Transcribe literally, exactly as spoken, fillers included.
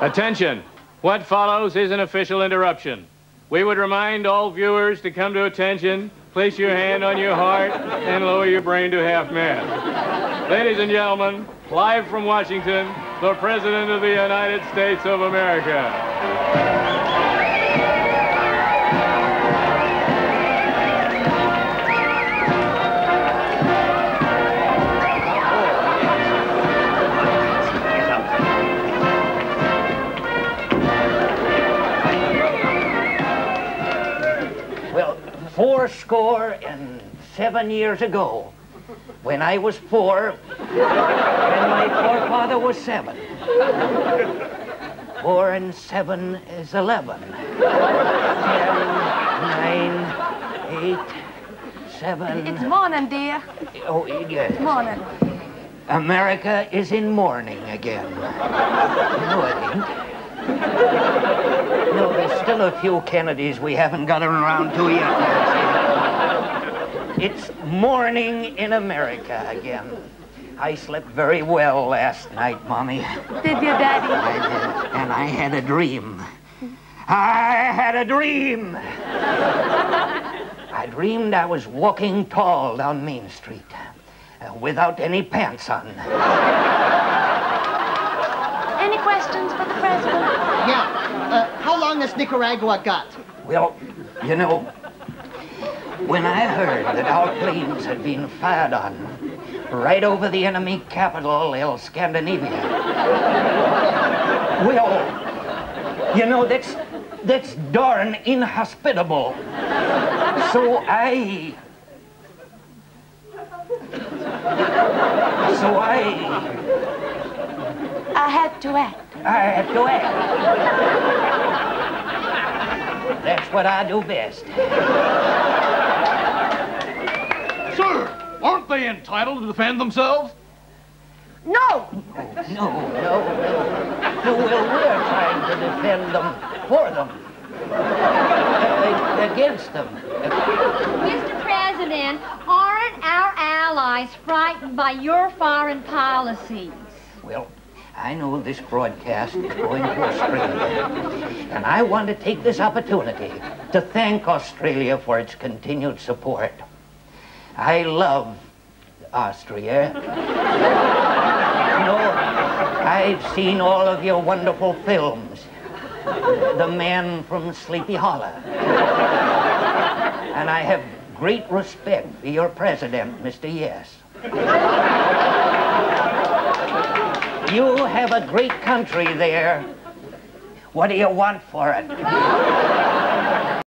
Attention. What follows is an official interruption. We would remind all viewers to come to attention, place your hand on your heart, and lower your brain to half mast. Ladies and gentlemen, live from Washington, the President of the United States of America. Four score and seven years ago, when I was four, and my forefather was seven. Four and seven is eleven. Ten, nine, eight, seven... It's morning, dear. Oh, yes. It's morning. America is in mourning again. No, it ain't. No, there's still a few Kennedys we haven't gotten around to yet. It's morning in America again. I slept very well last night, Mommy. Did you, Daddy? I did, and I had a dream. I had a dream. I dreamed I was walking tall down Main Street, uh, without any pants on. Any questions for the President? Yeah. Uh, how long has Nicaragua got? Well, you know, when I heard that our planes had been fired on right over the enemy capital, El Scandinavia. Well, you know, that's, that's darn inhospitable. So I... So I... I had to act. I have to act. That's what I do best. Sir, aren't they entitled to defend themselves? No! No, no, no, no. So, well, we're trying to defend them for them. Uh, against them. Mister President, aren't our allies frightened by your foreign policies? Well... I know this broadcast is going to Australia, and I want to take this opportunity to thank Australia for its continued support. I love Austria. You know, I've seen all of your wonderful films. The Man from Sleepy Hollow. And I have great respect for your president, Mister Yes. You have a great country there. What do you want for it?